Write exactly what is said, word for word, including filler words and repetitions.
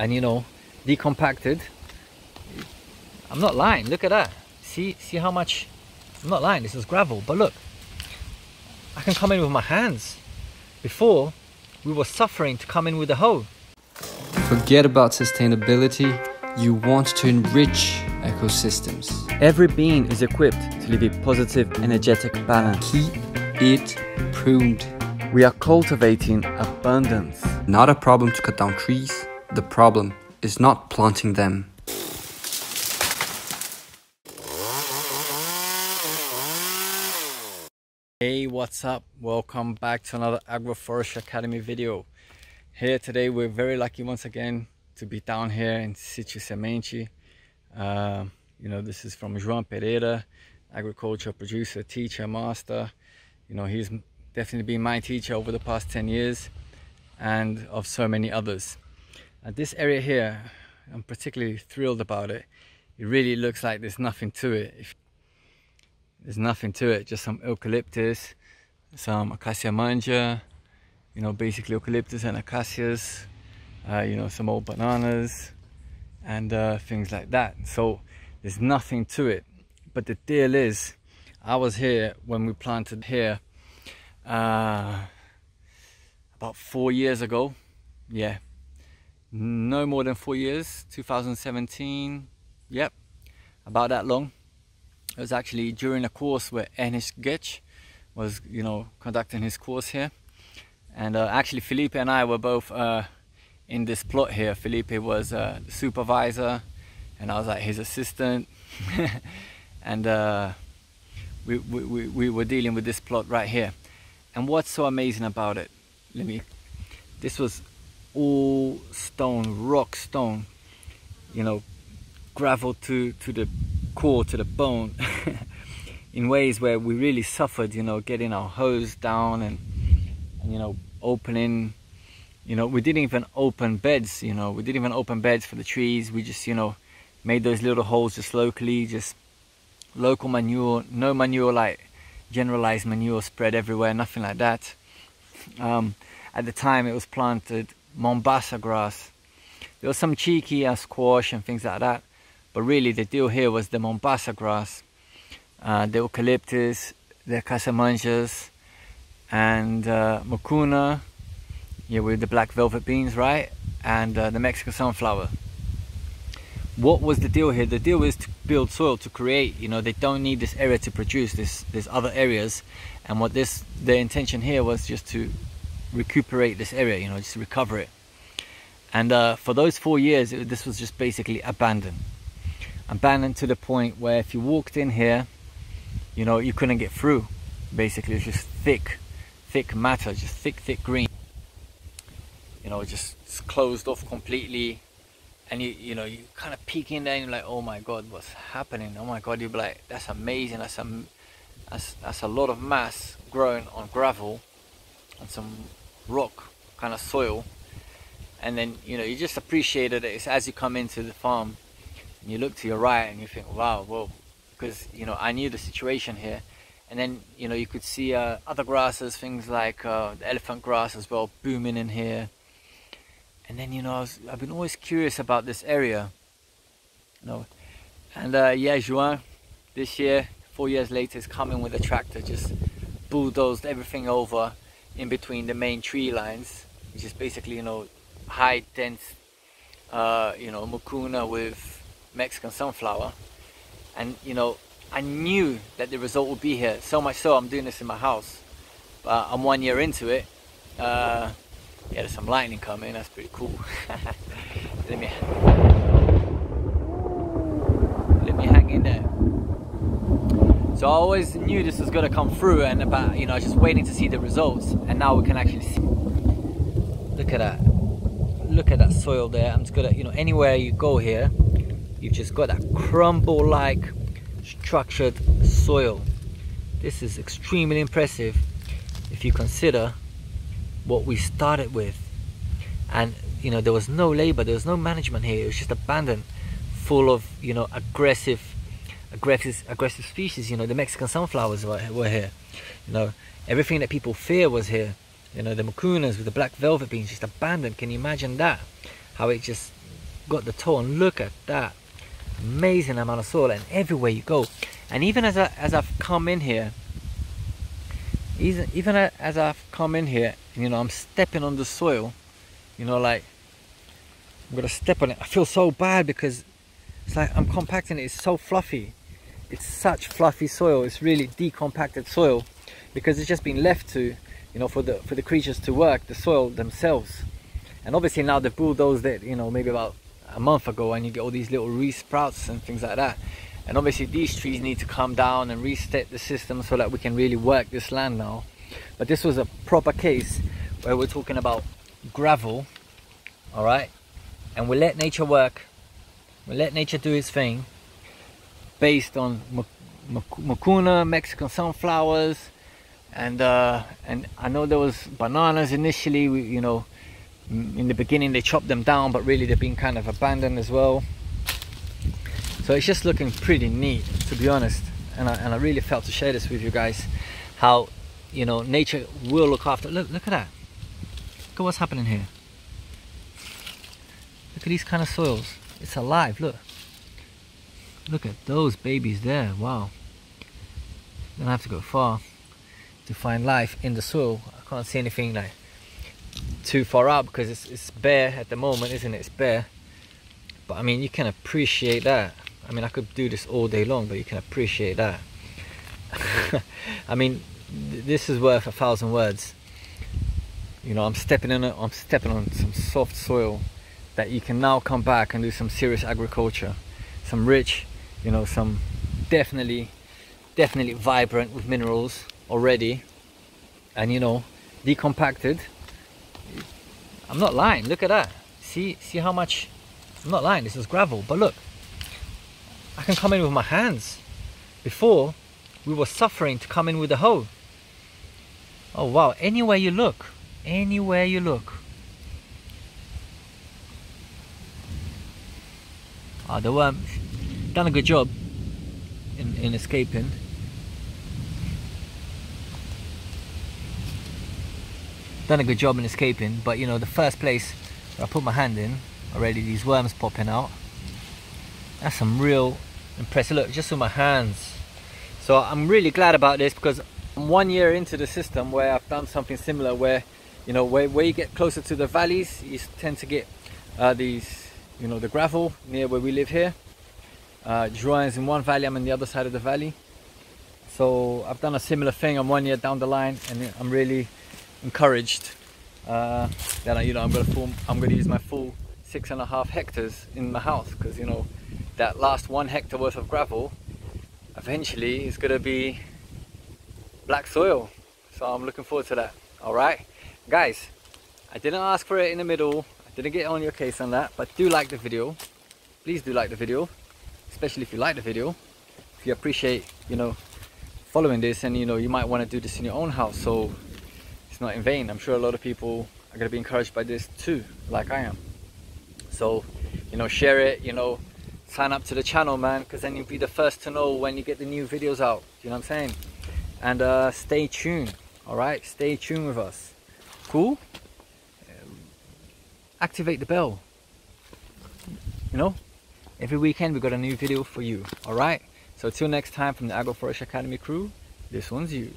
and, you know, decompacted. I'm not lying, look at that. See, see how much, I'm not lying, this is gravel, but look, I can come in with my hands. Before, we were suffering to come in with a hoe. Forget about sustainability, you want to enrich ecosystems. Every being is equipped to live a positive, energetic balance. Keep it pruned. We are cultivating abundance. Not a problem to cut down trees, the problem is not planting them. Hey, what's up? Welcome back to another Agroforestry Academy video. Here today we're very lucky once again to be down here in Sitio Cemente. Uh, you know, this is from João Pereira, agriculture producer, teacher, master. You know, he's definitely been my teacher over the past ten years, and of so many others. And this area here, I'm particularly thrilled about it. It really looks like there's nothing to it. If there's nothing to it, just some eucalyptus, some Casamanjas, you know, basically eucalyptus and acacias, uh, you know, some old bananas and uh, things like that. So there's nothing to it. But the deal is, I was here when we planted here uh about four years ago. Yeah, no more than four years, two thousand seventeen. Yep, about that long. It was actually during a course where Ernst Götsch was, you know, conducting his course here, and uh, actually Felipe and I were both uh in this plot here. Felipe was uh the supervisor and I was like his assistant. And uh we, we we were dealing with this plot right here. And what's so amazing about it, let me, this was all stone, rock stone, you know, gravel to, to the core, to the bone, in ways where we really suffered, you know, getting our hose down and, and, you know, opening, you know, we didn't even open beds, you know, we didn't even open beds for the trees. We just, you know, made those little holes just locally, just local manure, no manure like generalized manure spread everywhere, nothing like that. Um, at the time it was planted Mombasa grass. There was some cheeky uh, squash and things like that, but really the deal here was the Mombasa grass, uh, the eucalyptus, the Casamanjas, and uh, mucuna, yeah, with the black velvet beans, right? And uh, the Mexican sunflower. What was the deal here? The deal is to build soil, to create, you know, they don't need this area to produce, this there's other areas, and what this the intention here was just to recuperate this area, you know, just recover it. And uh, for those four years it, this was just basically abandoned abandoned to the point where if you walked in here, you know, you couldn't get through. Basically it's just thick thick matter, just thick thick green, you know, just closed off completely. And you, you know, you kind of peek in there and you're like, oh my God, what's happening? Oh my God, you'd be like, that's amazing. That's a, that's, that's a lot of mass growing on gravel and some rock kind of soil. And then, you know, you just appreciate it. It's as you come into the farm and you look to your right and you think, wow, well, because, you know, I knew the situation here. And then, you know, you could see uh, other grasses, things like uh, the elephant grass as well, booming in here. And then, you know, I was, I've been always curious about this area, you know. And uh, yeah, João, this year, four years later, is coming with a tractor, just bulldozed everything over in between the main tree lines, which is basically, you know, high dense, uh, you know, mucuna with Mexican sunflower. And, you know, I knew that the result would be here, so much so I'm doing this in my house. But I'm one year into it. Uh, Yeah, there's some lightning coming, that's pretty cool. Let me let me hang in there. So I always knew this was gonna come through, and about, you know, I was just waiting to see the results, and now we can actually see. Look at that. Look at that soil there. I'm just gonna, you know, anywhere you go here, you've just got that crumble-like structured soil. This is extremely impressive if you consider what we started with. And, you know, there was no labor, there was no management here. It was just abandoned, full of, you know, aggressive aggressive aggressive species. You know, the Mexican sunflowers were, were here, you know, everything that people fear was here, you know, the mucunas with the black velvet beans, just abandoned. Can you imagine that, how it just got the toe, and look at that amazing amount of soil, and everywhere you go. And even as, I, as I've come in here, even as I've come in here, you know, I'm stepping on the soil, you know, like I'm gonna step on it. I feel so bad because it's like I'm compacting it. It's so fluffy. It's such fluffy soil. It's really decompacted soil because it's just been left to, you know, for the for the creatures to work the soil themselves. And obviously now they've bulldozed it, you know, maybe about a month ago, and you get all these little re-sprouts and things like that. And obviously these trees need to come down and reset the system so that we can really work this land now. But this was a proper case where we're talking about gravel, all right? And we let nature work. We let nature do its thing based on mucuna, Mexican sunflowers, and uh, and I know there was bananas initially. We, you know, in the beginning they chopped them down, but really they've been kind of abandoned as well. So it's just looking pretty neat, to be honest. And I, and I really felt to share this with you guys, how, you know, nature will look after. Look, look at that. Look at what's happening here. Look at these kind of soils. It's alive, look. Look at those babies there, wow. Don't have to go far to find life in the soil. I can't see anything like too far up because it's, it's bare at the moment, isn't it? It's bare. But I mean, you can appreciate that. I mean, I could do this all day long, but you can appreciate that. I mean, th this is worth a thousand words. You know, I'm stepping in it. I'm stepping on some soft soil that you can now come back and do some serious agriculture, some rich, you know, some definitely, definitely vibrant with minerals already, and you know, decompacted. I'm not lying. Look at that. See, see how much. I'm not lying. This is gravel, but look, I can come in with my hands. Before, we were suffering to come in with a hoe. Oh wow! Anywhere you look, anywhere you look. Oh, the worm done a good job in, in escaping. Done a good job in escaping, but you know, the first place where I put my hand in, already these worms popping out. That's some real impressive, look, just with my hands. So I'm really glad about this because I'm one year into the system where I've done something similar where, you know, where, where you get closer to the valleys, you tend to get uh, these, you know, the gravel near where we live here. Uh, João's in one valley, I'm in the other side of the valley. So I've done a similar thing. I'm one year down the line, and I'm really encouraged uh, that I, you know, I'm going to form. I'm going to use my full six and a half hectares in my house because you know that last one hectare worth of gravel eventually is going to be black soil. So I'm looking forward to that. All right, guys. I didn't ask for it in the middle. Didn't get on your case on that, but do like the video. Please do like the video, especially if you like the video. If you appreciate, you know, following this, and you know, you might want to do this in your own house, so it's not in vain. I'm sure a lot of people are going to be encouraged by this too, like I am. So, you know, share it, you know, sign up to the channel, man, because then you'll be the first to know when you get the new videos out. You know what I'm saying? And uh, stay tuned, all right? Stay tuned with us. Cool? Activate the bell. You know, every weekend we got a new video for you. All right, so till next time, from the Agroforestry Academy crew, this one's you.